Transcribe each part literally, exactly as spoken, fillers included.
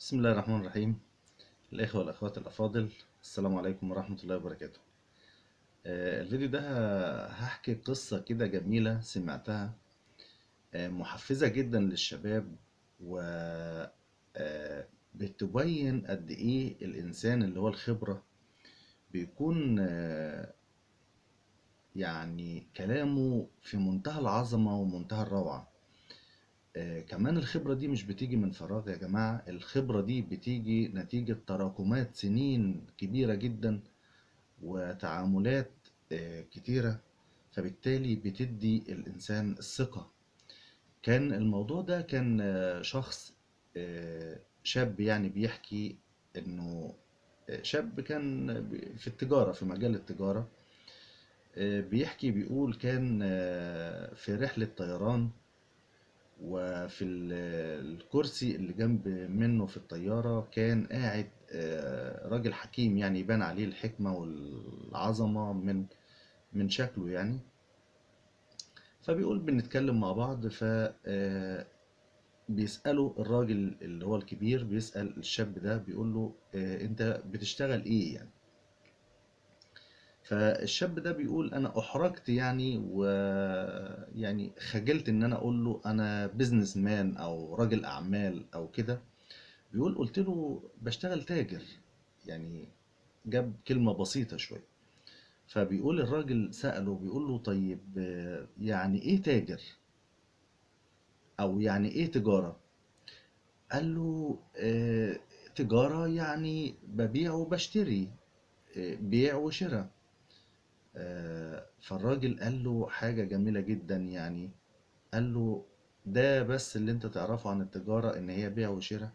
بسم الله الرحمن الرحيم. الإخوة والأخوات الأفاضل، السلام عليكم ورحمة الله وبركاته. آه الفيديو ده هحكي قصة كده جميلة سمعتها، آه محفزة جدا للشباب، و آه بتبين قد إيه الإنسان اللي هو الخبرة بيكون آه يعني كلامه في منتهى العظمة ومنتهى الروعة. آه كمان الخبرة دي مش بتيجي من فراغ يا جماعة، الخبرة دي بتيجي نتيجة تراكمات سنين كبيرة جدا وتعاملات آه كتيرة، فبالتالي بتدي الإنسان الثقة. كان الموضوع ده كان آه شخص آه شاب يعني بيحكي إنه آه شاب كان في التجارة، في مجال التجارة، آه بيحكي بيقول كان آه في رحلة طيران، وفي الكرسي اللي جنب منه في الطيارة كان قاعد راجل حكيم، يعني يبان عليه الحكمة والعظمة من من شكله يعني. فبيقول بنتكلم مع بعض، فبيسأله الراجل اللي هو الكبير، بيسأل الشاب ده بيقول له انت بتشتغل ايه يعني؟ فالشاب ده بيقول انا احرجت يعني، ويعني خجلت ان انا اقول له انا بيزنس مان او راجل اعمال او كده. بيقول قلت له بشتغل تاجر يعني، جاب كلمة بسيطة شوية. فبيقول الراجل سأله بيقول له طيب يعني ايه تاجر او يعني ايه تجارة؟ قال له اه تجارة يعني ببيع وبشتري، اه بيع وشراء. فالراجل قال له حاجة جميلة جدا يعني، قال له ده بس اللي انت تعرفه عن التجارة ان هي بيع وشراء؟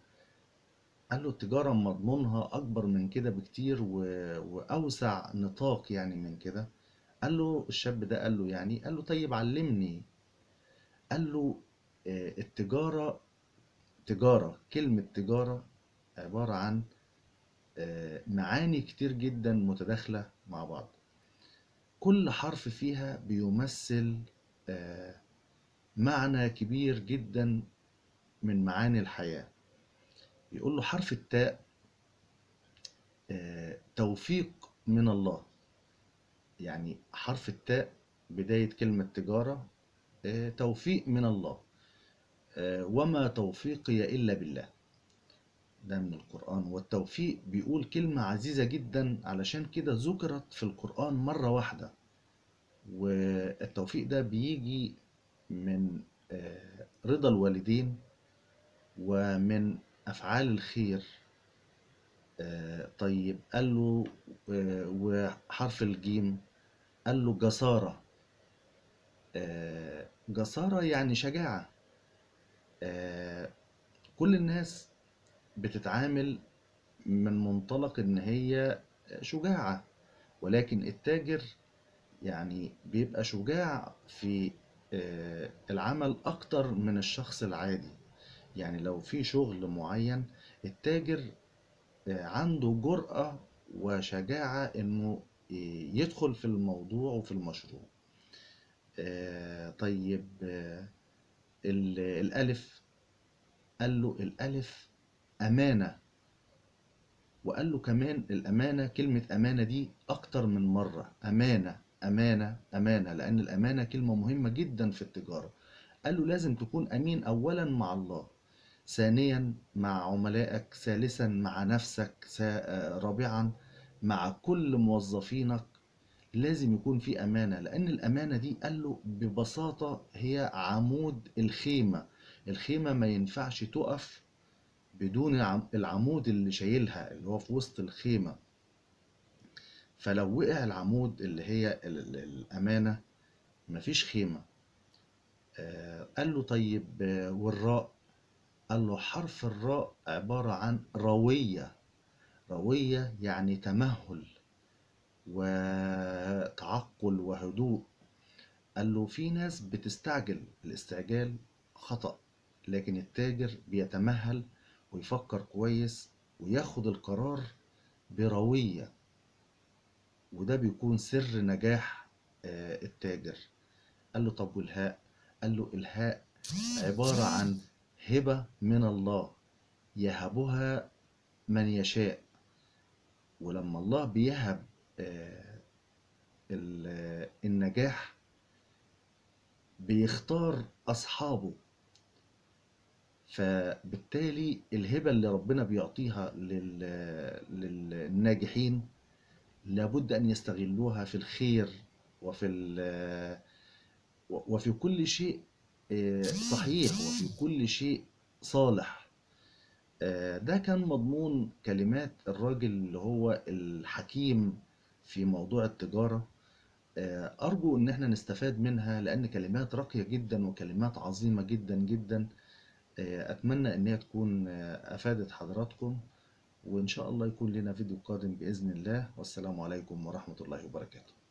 قال له التجارة مضمونها اكبر من كده بكتير واوسع نطاق يعني من كده. قال له الشاب ده قال له يعني، قال له طيب علمني. قال له التجارة تجارة، كلمة تجارة عبارة عن معاني كتير جدا متداخلة مع بعض، كل حرف فيها بيمثل معنى كبير جدا من معاني الحياة. يقول له حرف التاء توفيق من الله، يعني حرف التاء بداية كلمة تجارة توفيق من الله، وما توفيقي إلا بالله، ده من القرآن. والتوفيق بيقول كلمة عزيزة جدا، علشان كده ذكرت في القرآن مرة واحدة. والتوفيق ده بيجي من رضا الوالدين ومن أفعال الخير. طيب قال له وحرف الجيم، قال له جسارة، جسارة يعني شجاعة. كل الناس بتتعامل من منطلق ان هي شجاعة، ولكن التاجر يعني بيبقى شجاع في العمل اكتر من الشخص العادي. يعني لو في شغل معين التاجر عنده جرأة وشجاعة انه يدخل في الموضوع وفي المشروع. طيب الالف، قال له الالف أمانة، وقال له كمان الأمانة، كلمة أمانة دي أكتر من مرة، أمانة أمانة أمانة، لأن الأمانة كلمة مهمة جدا في التجارة. قال له لازم تكون أمين أولا مع الله، ثانيا مع عملائك، ثالثا مع نفسك، رابعا مع كل موظفينك، لازم يكون في أمانة، لأن الأمانة دي قال له ببساطة هي عمود الخيمة. الخيمة ما ينفعش تقف بدون العمود اللي شايلها اللي هو في وسط الخيمة، فلو وقع العمود اللي هي الأمانة مفيش خيمة. قال له طيب والراء، قال له حرف الراء عبارة عن روية، روية يعني تمهل وتعقل وهدوء. قال له في ناس بتستعجل، الاستعجال خطأ، لكن التاجر بيتمهل ويفكر كويس وياخد القرار بروية، وده بيكون سر نجاح التاجر. قال له طب والهاء، قال له الهاء عبارة عن هبة من الله، يهبها من يشاء. ولما الله بيهب النجاح بيختار أصحابه، فبالتالي الهبة اللي ربنا بيعطيها للناجحين لابد أن يستغلوها في الخير وفي وفي كل شيء صحيح وفي كل شيء صالح. ده كان مضمون كلمات الراجل اللي هو الحكيم في موضوع التجارة، أرجو إن احنا نستفاد منها لأن كلمات راقية جدا وكلمات عظيمة جدا جدا. أتمنى إنها تكون أفادت حضراتكم، وإن شاء الله يكون لنا فيديو قادم بإذن الله، والسلام عليكم ورحمة الله وبركاته.